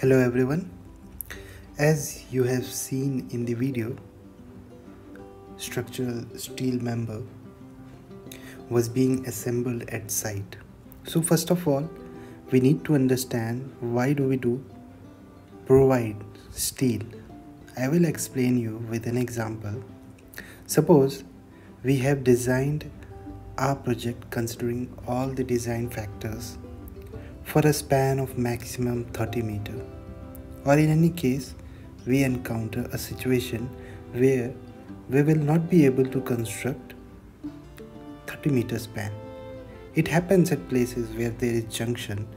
Hello everyone, as you have seen in the video, structural steel member was being assembled at site. So first of all, we need to understand why do we do provide steel. I will explain you with an example. Suppose we have designed our project considering all the design factors for a span of maximum 30 meters, or in any case we encounter a situation where we will not be able to construct 30-meter span. It happens at places where there is junction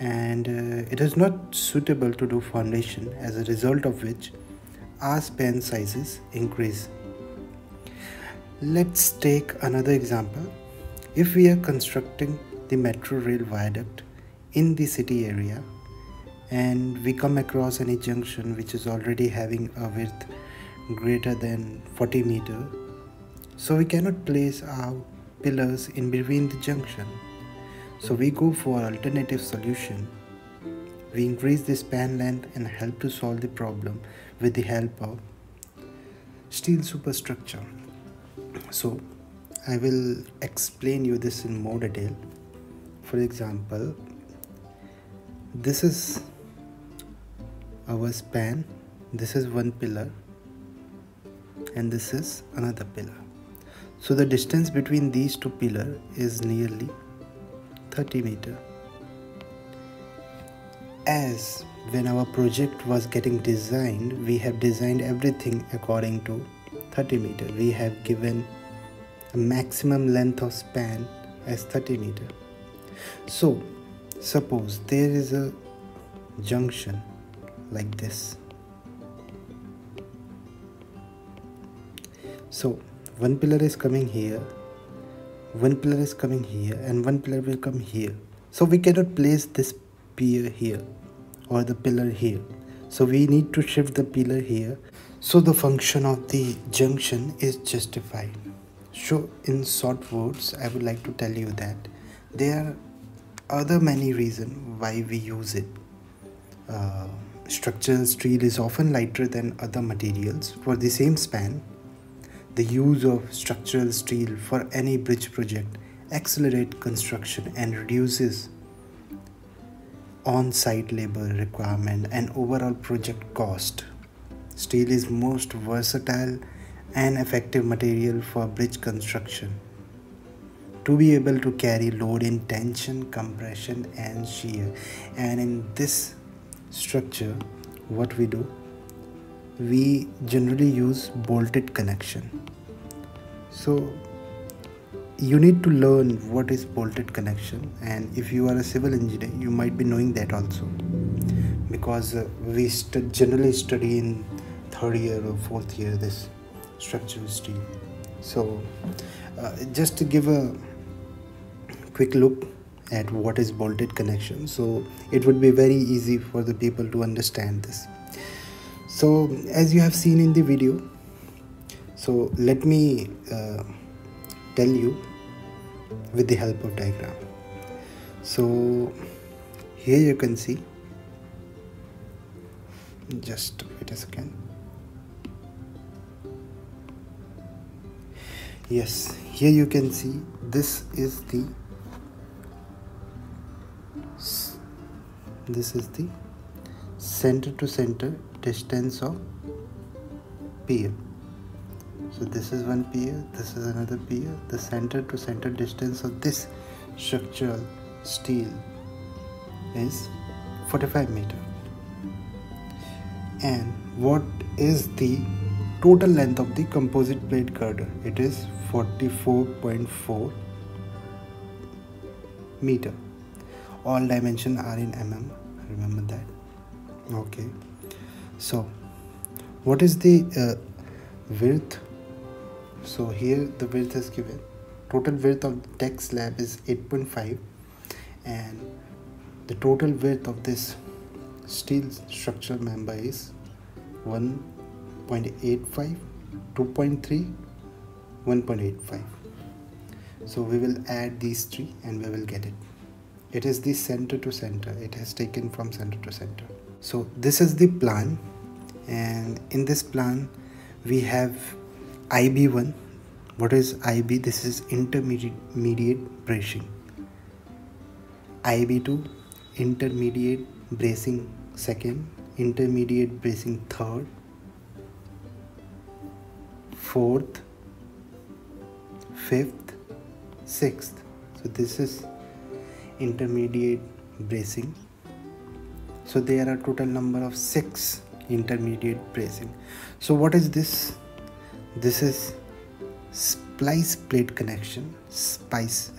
and it is not suitable to do foundation, as a result of which our span sizes increase. Let's take another example. If we are constructing the metro rail viaduct in the city area and we come across any junction which is already having a width greater than 40 meters, so we cannot place our pillars in between the junction, so we go for alternative solution. We increase the span length and help to solve the problem with the help of steel superstructure. So I will explain you this in more detail. For example, this is our span, this is one pillar and this is another pillar. So the distance between these two pillars is nearly 30 meters. As when our project was getting designed, we have designed everything according to 30 meters. We have given a maximum length of span as 30 meters. So suppose there is a junction like this. So one pillar is coming here, one pillar is coming here, and one pillar will come here. So we cannot place this pier here or the pillar here. So we need to shift the pillar here. So the function of the junction is justified. So in short words, I would like to tell you that there are other many reasons why we use it. Structural steel is often lighter than other materials for the same span. The use of structural steel for any bridge project accelerates construction and reduces on-site labor requirement and overall project cost. Steel is most versatile and effective material for bridge construction, to be able to carry load in tension, compression and shear. And in this structure, what we do, we generally use bolted connection. So you need to learn what is bolted connection, and if you are a civil engineer, you might be knowing that also, because we generally study in third year or fourth year this structural steel. So just to give a quick look at what is bolted connection, so it would be very easy for the people to understand this. So as you have seen in the video, so let me tell you with the help of diagram. So here you can see, just wait a second. Yes, here you can see this is the center to center distance of pier. So this is one pier, this is another pier. The center to center distance of this structural steel is 45 meters. And what is the total length of the composite plate girder? It is 44.4 meter. All dimensions are in mm, remember that. Okay, so what is the width? So here the width is given. Total width of the deck slab is 8.5, and the total width of this steel structural member is 1.85, 2.3, 1.85. So we will add these three and we will get it. It is the center to center. It has taken from center to center. So this is the plan, and in this plan we have IB1. What is IB? This is intermediate bracing. IB2, intermediate bracing second, intermediate bracing third, fourth, fifth, sixth. So this is intermediate bracing. So there are total number of 6 intermediate bracing. So what is this? This is splice plate connection, splice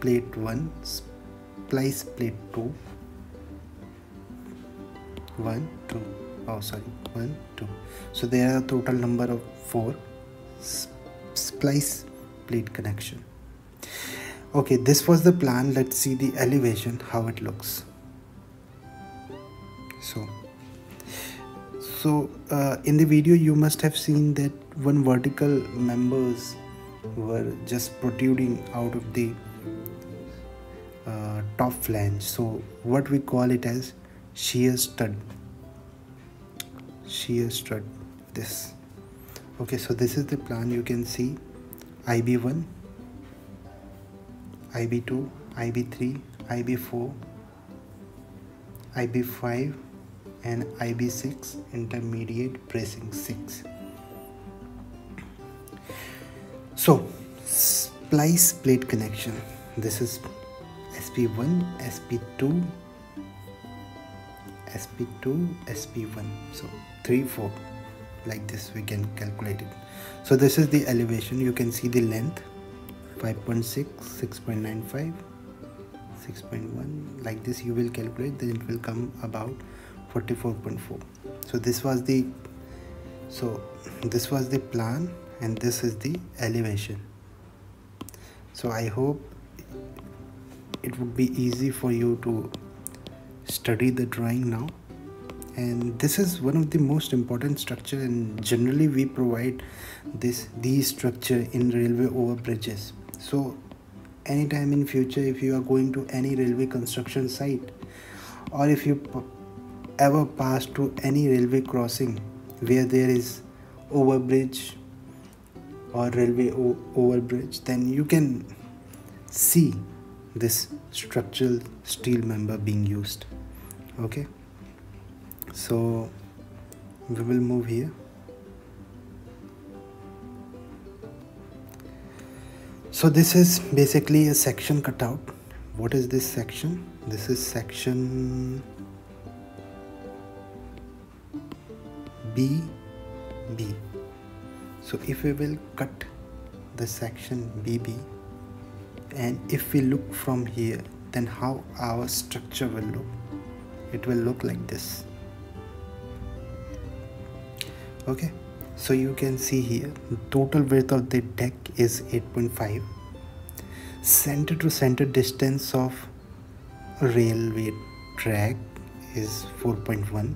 plate 1, splice plate 2, 1, 2. So there are total number of 4 splice plate connection. Okay, this was the plan. Let's see the elevation, how it looks. So in the video you must have seen that one vertical members were just protruding out of the top flange. So what we call it as shear stud, this. Okay, so this is the plan. You can see IB1, IB2, IB3, IB4, IB5 and IB6, intermediate bracing 6. So splice plate connection, this is SP1, SP2, SP2, SP1, so 3, 4, like this we can calculate it. So this is the elevation. You can see the length 5.6, 6.95, 6.1, like this you will calculate, then it will come about 44.4. So this was the plan, and this is the elevation. So I hope it would be easy for you to study the drawing now, and this is one of the most important structure, and generally we provide these structure in railway over bridges. So anytime in future, if you are going to any railway construction site, or if you ever pass through any railway crossing where there is overbridge or railway overbridge, then you can see this structural steel member being used. Okay, so we will move here. So this is basically a section cutout. What is this section? This is section BB. So if we will cut the section BB, and if we look from here, then how our structure will look? It will look like this. Okay, so you can see here the total width of the deck is 8.5, center to center distance of railway track is 4.1,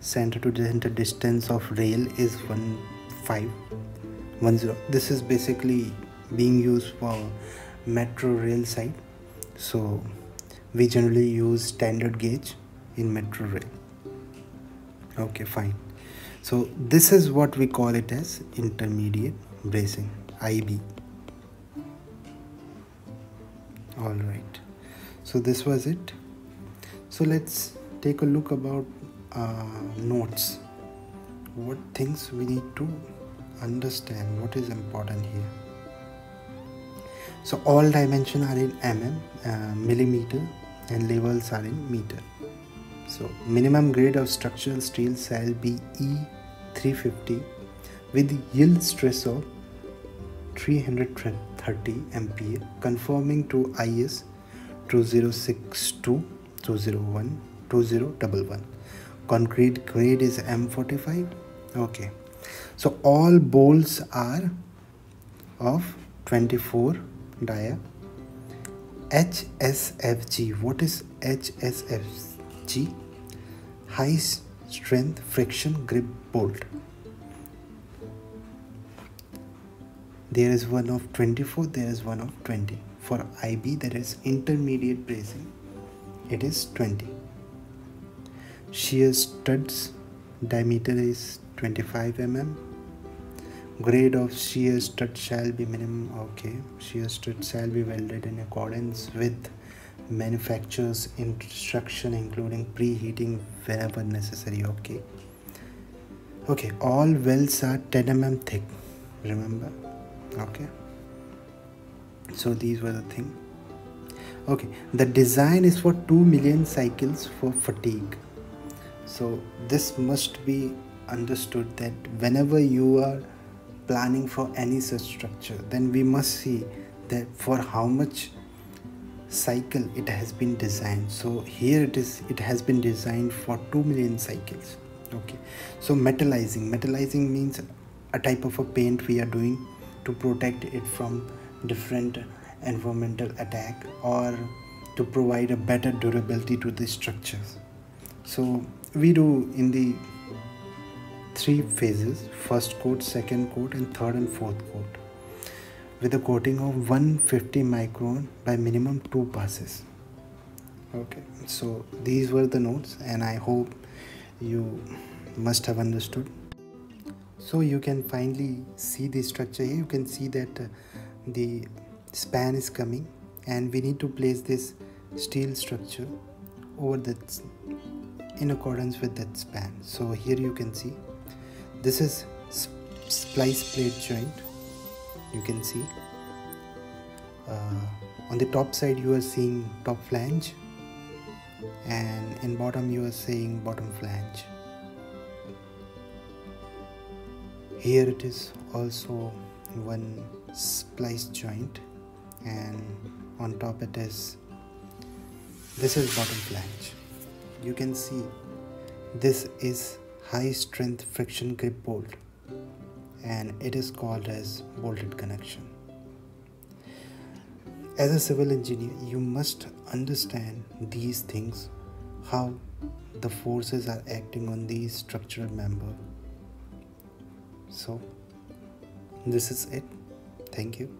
center to center distance of rail is 1.510. This is basically being used for metro rail site, so we generally use standard gauge in metro rail. Okay, fine. So this is what we call it as intermediate bracing, IB. All right, so this was it. So let's take a look about notes, what things we need to understand, what is important here. So all dimensions are in mm, millimeter, and labels are in meter. So minimum grade of structural steel shall be E350 with yield stress of 330 MPa, conforming to IS 2062, 201, 2011. Concrete grade is M45. Okay. So all bolts are of 24 dia. HSFG. What is HSFG? High strength friction grip bolt. There is one of 24, there is one of 20. For IB, that is intermediate bracing, it is 20. shear studs, diameter is 25 mm. Grade of shear stud shall be minimum. Okay, shear stud shall be welded in accordance with manufacturer's instruction, including preheating whenever necessary. Okay, all welds are 10 mm thick, remember. Okay, so these were the thing. Okay, the design is for 2 million cycles for fatigue. So this must be understood that whenever you are planning for any such structure, then we must see that for how much cycle it has been designed. So here it is, it has been designed for 2 million cycles. Okay, so metallizing means a type of a paint we are doing to protect it from different environmental attack or to provide a better durability to the structures. So we do in the three phases: first coat, second coat, and third and fourth coat, with a coating of 150 micron by minimum 2 passes. Okay, so these were the notes, and I hope you must have understood. So you can finally see the structure here. You can see that the span is coming, and we need to place this steel structure over that in accordance with that span. So here you can see this is splice plate joint. You can see on the top side you are seeing top flange, and in bottom you are seeing bottom flange. Here it is also one splice joint, and on top it is, this is bottom flange. You can see this is high strength friction grip bolt, and it is called as bolted connection. As a civil engineer, you must understand these things, how the forces are acting on these structural member. So this is it. Thank you.